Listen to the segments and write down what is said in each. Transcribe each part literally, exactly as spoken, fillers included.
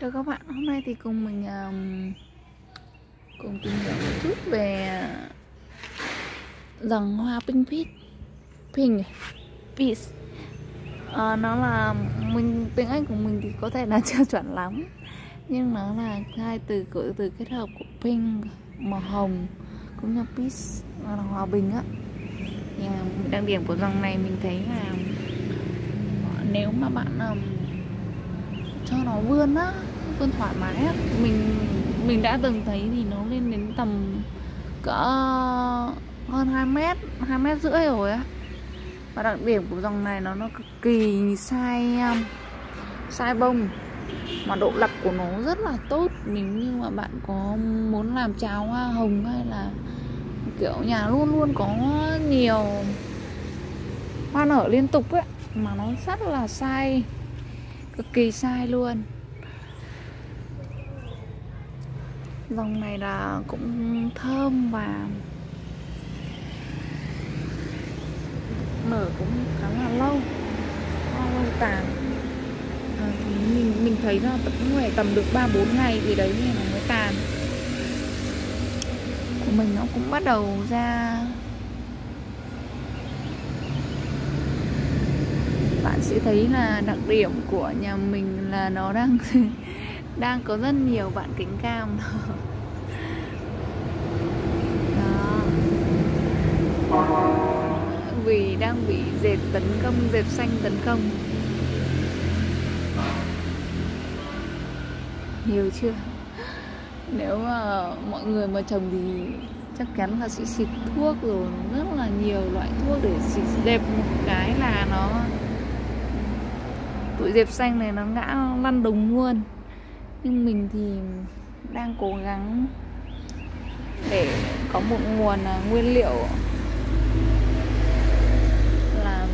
Chào các bạn, hôm nay thì cùng mình um, cùng tìm hiểu một chút về rằng hoa Pink Peace. Pink Peace à, nó là mình tiếng Anh của mình thì có thể là chưa chuẩn lắm, nhưng nó là hai từ của từ kết hợp của pink màu hồng cũng như peace là hòa bình á. Yeah, đặc điểm của dòng này mình thấy là nếu mà bạn um, cho nó vươn á, vươn thoải mái á, mình mình đã từng thấy thì nó lên đến tầm cỡ hơn hai mét, hai mét rưỡi rồi á. Và đặc điểm của dòng này nó nó cực kỳ sai sai bông, mà độ lặp của nó rất là tốt. Nếu như mà bạn có muốn làm trào hoa hồng hay là kiểu nhà luôn luôn có nhiều hoa nở liên tục ấy, mà nó rất là sai, cực kỳ sai luôn. Dòng này là cũng thơm và nở cũng khá là lâu, lâu tàn. À, thì mình mình thấy là phải tầm được ba bốn ngày thì đấy thì nó mới tàn. Của mình nó cũng bắt đầu ra. Bạn sẽ thấy là đặc điểm của nhà mình là nó đang đang có rất nhiều bạn kính cam đó. Vì đang bị dệt tấn công, dệt xanh tấn công. Nhiều chưa? Nếu mà mọi người mà trồng thì chắc chắn là sẽ xịt thuốc rồi, rất là nhiều loại thuốc để xịt đẹp một cái là nó tụi diệp xanh này nó ngã lăn đùng luôn. Nhưng mình thì đang cố gắng để có một nguồn nguyên liệu làm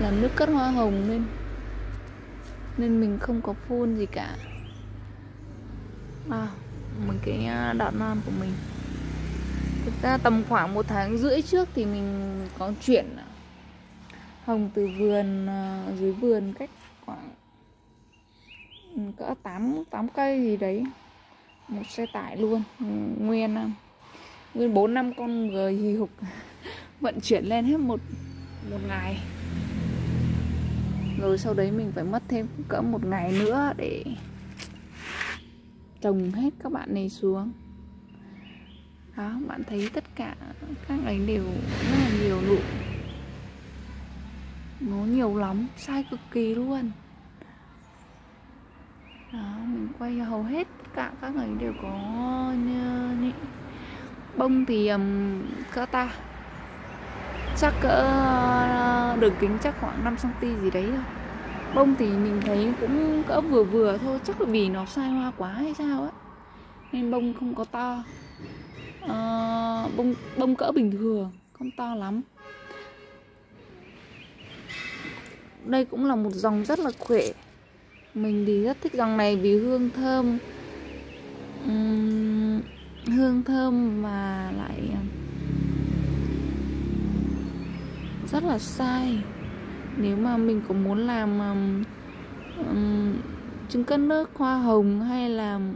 làm nước cất hoa hồng nên nên mình không có phun gì cả. À, một cái đọt non của mình thực ra tầm khoảng một tháng rưỡi trước thì mình có chuyển hồng từ vườn, dưới vườn cách khoảng cỡ tám cây gì đấy, một xe tải luôn, nguyên nguyên bốn năm con người hì hục vận chuyển lên hết một một ngày. Rồi sau đấy mình phải mất thêm cỡ một ngày nữa để trồng hết các bạn này xuống. Đó, bạn thấy tất cả các ấy đều rất là nhiều nụ, nó nhiều lắm, sai cực kỳ luôn. Đó, mình quay hầu hết tất cả các người đều có như, như. Bông thì um, cỡ ta chắc cỡ uh, đường kính chắc khoảng năm xăng-ti-mét gì đấy thôi. Bông thì mình thấy cũng cỡ vừa vừa thôi, chắc là vì nó sai hoa quá hay sao ấy nên bông không có to. uh, bông bông cỡ bình thường, không to lắm. Đây cũng là một dòng rất là khỏe. Mình thì rất thích dòng này vì hương thơm, uhm, hương thơm và lại rất là sai. Nếu mà mình cũng muốn làm um, trứng cất nước hoa hồng hay làm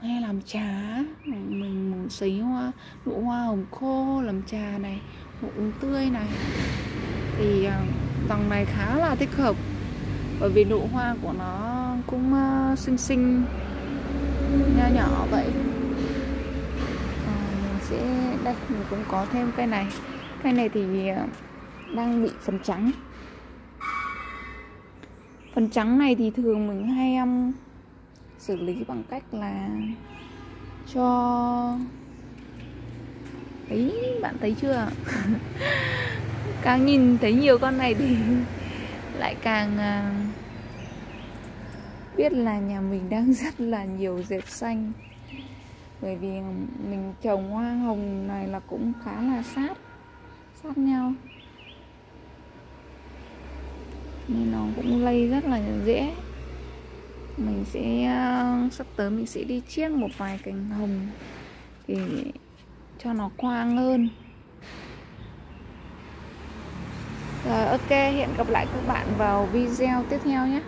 hay làm trà, mình muốn sấy hoa, nụ hoa hồng khô làm trà này, nụ uống tươi này, thì dòng này khá là thích hợp. Bởi vì nụ hoa của nó cũng xinh xinh nho nhỏ vậy. À, mình sẽ đây mình cũng có thêm cây này, cây này thì đang bị phần trắng. Phần trắng này thì thường mình hay um, xử lý bằng cách là cho ấy, bạn thấy chưa? Càng nhìn thấy nhiều con này thì lại càng biết là nhà mình đang rất là nhiều dẹp xanh, bởi vì mình trồng hoa hồng này là cũng khá là sát sát nhau nên nó cũng lây rất là dễ. Mình sẽ sắp tới mình sẽ đi chiết một vài cành hồng để cho nó quang hơn. Rồi, ok, hẹn gặp lại các bạn vào video tiếp theo nhé.